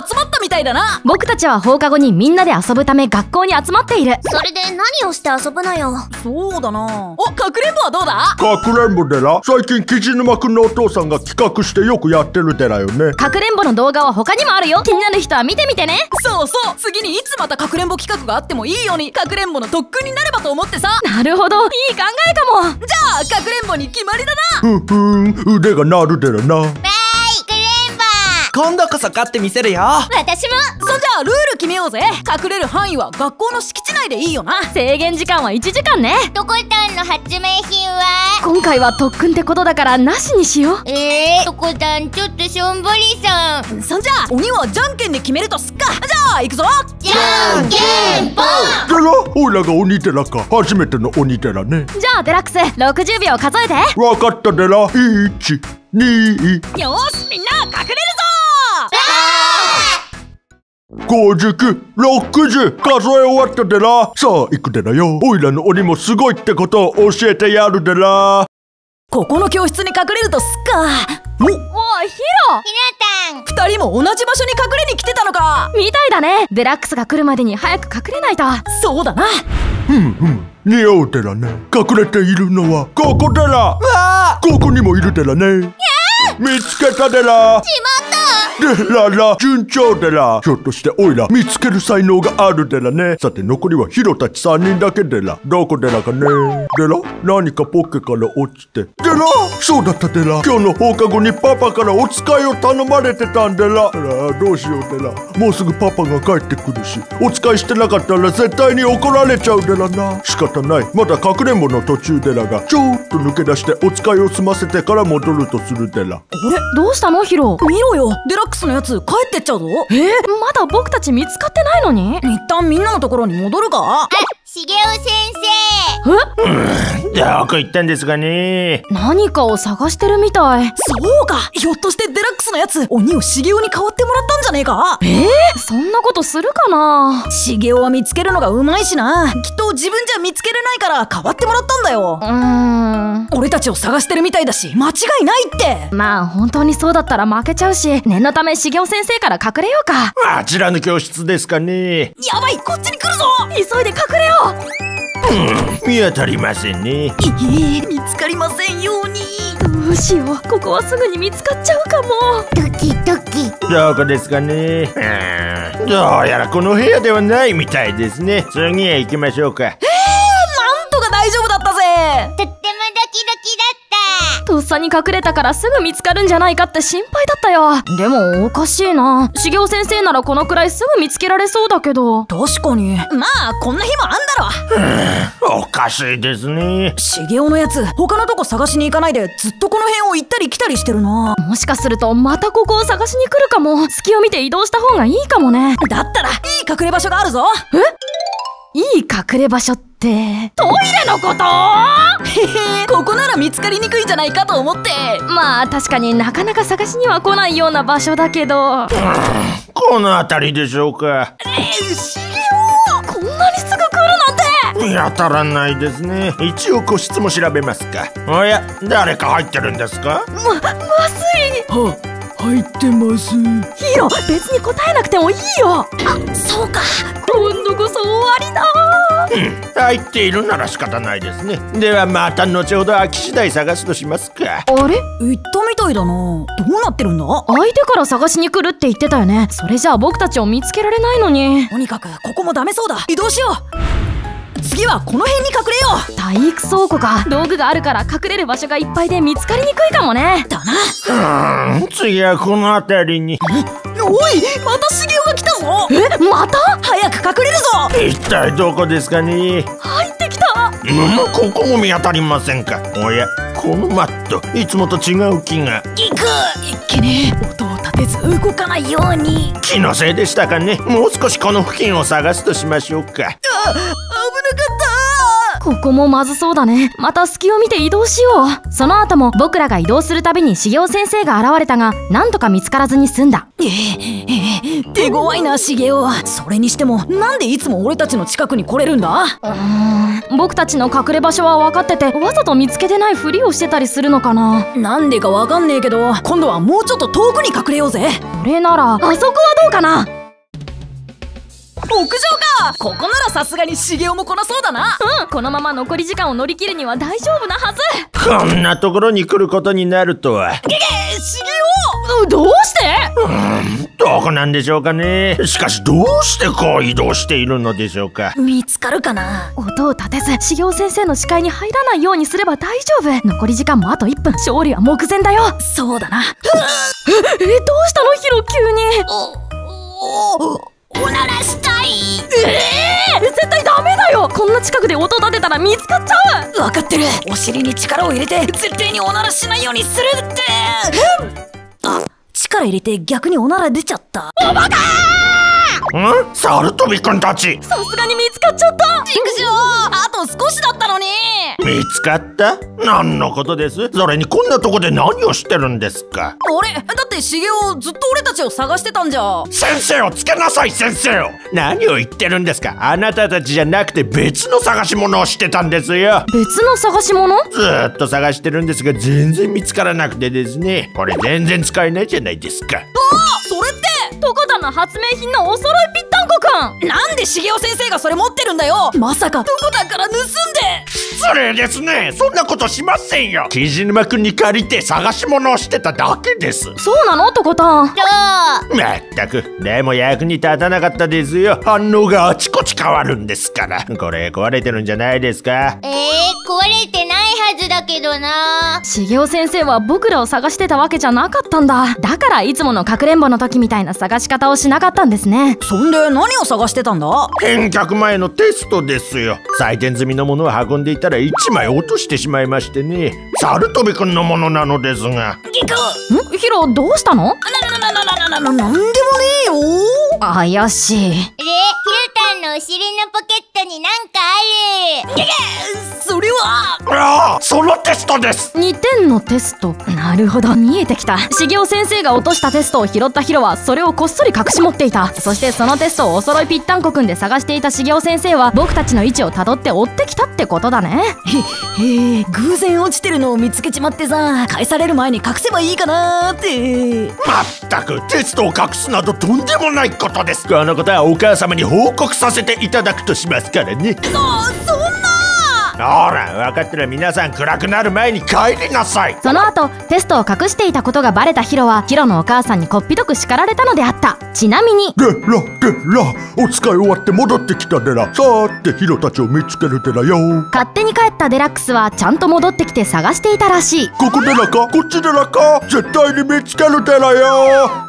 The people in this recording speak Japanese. が集まったみたいだな。僕たちは放課後にみんなで遊ぶため学校に集まっている。それで何をして遊ぶのよ。そうだな。お、かくれんぼはどうだ。かくれんぼでな、最近雉沼くんのお父さんが企画してよくやってるでらよね。かくれんぼの動画は他にもあるよ。気になる人は見てみてね。そうそう、次にいつまたかくれんぼ企画があってもいいようにかくれんぼの特訓になればと思ってさ。なるほど、いい考えかも。じゃあかくれんぼに決まりだな。ふふん、腕が鳴るでらな。今度こそ勝ってみせるよ。私も。そんじゃあルール決めようぜ。隠れる範囲は学校の敷地内でいいよな。制限時間は1時間ね。どこたんの発明品は今回は特訓ってことだからなしにしよう。どこたんちょっとしょんぼりさん。そんじゃあ鬼はじゃんけんで決めるとすっか。じゃあ行くぞ。じゃんけんぽん。でら、オイラが鬼寺か。初めての鬼寺ね。じゃあデラックス60秒数えて。わかったでら。1、2。よしみんな隠れるぞ。59、60数え終わったでら。さあ行くでらよ。オイラの鬼もすごいってことを教えてやるでら。ここの教室に隠れるとすっか。お、ヒロ、2人も同じ場所に隠れに来てたのかみたいだね。デラックスが来るまでに早く隠れないと。そうだな。におうでらね。隠れているのはここでら。ここにもいるでらね。見つけたでら。しまったでらら、順調でら。ひょっとしてオイラ見つける才能があるでらね。さて残りはヒロたち3人だけでら。どこでらかね。でら、何かポッケから落ちて。でら、そうだったでら。今日の放課後にパパからお使いを頼まれてたんでら。どうしようでら。もうすぐパパが帰ってくるし、お使いしてなかったら絶対に怒られちゃうでらな。仕方ない。まだかくれんぼの途中でらがちょっと抜け出してお使いを済ませてから戻るとするでら。あれ、どうしたのヒロ。見ろよ、デラックスのやつ帰ってっちゃうぞ。まだ僕たち見つかってないのに。一旦みんなのところに戻るか。茂雄先生。どこ行ったんですかね。何かを探してるみたい。そうか、ひょっとしてデラックスのやつ鬼を茂雄に代わってもらったんじゃねえか。そんなことするかな。茂雄は見つけるのがうまいしな。きっと自分じゃ見つけれないから代わってもらったんだよ。俺たちを探してるみたいだし間違いないって。まあ本当にそうだったら負けちゃうし、念のため茂雄先生から隠れようか。あちらの教室ですかね。やばい、こっちに来るぞ。急いで隠れよう。見当たりませんね。見つかりませんように。どうしよう、ここはすぐに見つかっちゃうかも。ドキドキ。どこですかね。どうやらこの部屋ではないみたいですね。次へ行きましょうか。なんとか大丈夫だったぜ。とってもドキドキだった。とっさに隠れたからすぐ見つかるんじゃないかって心配だったよ。でもおかしいな。茂雄先生ならこのくらいすぐ見つけられそうだけど。確かに。まあこんな日もあんだろ。おかしいですね。茂雄のやつ他のとこ探しに行かないでずっとこの辺を行ったり来たりしてるな。もしかするとまたここを探しに来るかも。隙を見て移動した方がいいかもね。だったらいい隠れ場所があるぞ。いい隠れ場所ってトイレのこと？ここなら見つかりにくいんじゃないかと思って。まあ確かになかなか探しには来ないような場所だけど。この辺りでしょうか。茂雄、こんなにすぐ来るなんて。見当たらないですね。一応個室も調べますか。おや、誰か入ってるんですか。まずい。入ってます。ヒロ、別に答えなくてもいいよ。あ、そうか、今度こそ終わりだ。入っているなら仕方ないですね。ではまた後ほど空き次第探すとしますか。あれ、行ったみたいだな。どうなってるんだ。相手から探しに来るって言ってたよね。それじゃあ僕たちを見つけられないのに。とにかくここもダメそうだ。移動しよう。次はこの辺に隠れよう。体育倉庫か。道具があるから隠れる場所がいっぱいで見つかりにくいかもね。だな。次はこの辺りに。おい、また茂雄が来たぞ。また。早く隠れるぞ。一体どこですかね。入ってきた。ここも見当たりませんか。おや、このマットいつもと違う木が。行く。一気に音を立てず動かないように。気のせいでしたかね。もう少しこの付近を探すとしましょうか。あ、危なかった。ここもまずそうだね。また隙を見て移動しよう。その後も僕らが移動するたびに茂雄先生が現れたが、なんとか見つからずに済んだ。手強いな茂雄。それにしてもなんでいつも俺たちの近くに来れるんだ。僕たちの隠れ場所は分かってて、わざと見つけてないふりをしてたりするのかな。なんでか分かんねえけど、今度はもうちょっと遠くに隠れようぜ。これならあそこはどうかな。屋上か。ここならさすがに茂雄も来なそうだな。うん、このまま残り時間を乗り切るには大丈夫なはず。こんなところに来ることになるとは。茂雄、どうして？どこなんでしょうかね。しかしどうしてこう移動しているのでしょうか。見つかるかな。音を立てず茂雄先生の視界に入らないようにすれば大丈夫。残り時間もあと1分。勝利は目前だよ。そうだな。どうしたのヒロ、急に。おならしたい。絶対ダメだよ。こんな近くで音立てたら見つかっちゃう。分かってる。お尻に力を入れて絶対におならしないようにするって。あ、力入れて逆におなら出ちゃった。おバカーん、サルトビ君たち。さすがに見つかっちゃった。ジクジョー、あと少しだったのに。見つかった？何のことです？それにこんなとこで何をしてるんですか。あれ、だって茂雄ずっと俺たちを探してたんじゃ。先生をつけなさい。先生を。何を言ってるんですか。あなたたちじゃなくて別の探し物をしてたんですよ。別の探し物？ずっと探してるんですが全然見つからなくてですね。これ全然使えないじゃないですか。あ、それってトコタンの発明品のお揃いぴったんこくん。なんで茂雄先生がそれ持ってるんだよ。まさかトコタンから盗んで。失礼ですね。そんなことしませんよ。雉沼くんに借りて探し物をしてただけです。そうなのトコタン。まったくでも役に立たなかったですよ。反応があちこち変わるんですから。これ壊れてるんじゃないですか。壊れてないはずだけどな。茂雄先生は僕らを探してたわけじゃなかったんだ。だからいつものかくれんぼの時みたいな探し方をしなかったんですね。そんで何を探してたんだ。返却前のテストですよ。採点済みのものを運んでいたら1枚落としてしまいましてね。サルトビ君のものなのですが。ギク。ん？ヒロ、どうしたの？なんでもねえよ。怪しい。ヒロタンのお尻のポケットになんかある。ギク。それは。ああ、そのテストです。2点のテスト。なるほど、見えてきた。茂雄先生が落としたテストを拾ったヒロはそれをこっそり隠し持っていた。そしてそのテストをお揃いぴったんこくんで探していた茂雄先生は僕たちの位置をたどって追ってきたってことだね。偶然落ちてるのを見つけちまってさ、返される前に隠せばいいかなーって。まったくテストを隠すなどとんでもないことです。このことはお母様に報告させていただくとしますからね。そんなほら、分かったら皆さん暗くなる前に帰りなさい。その後テストを隠していたことがバレたヒロはヒロのお母さんにこっぴどく叱られたのであった。ちなみに「でらでらお使い終わって戻ってきたでら、さーってヒロたちを見つけるでらよ」。勝手に帰ったデラックスはちゃんと戻ってきて探していたらしい。ここでらか、こっちでらか、絶対に見つけるでらよ。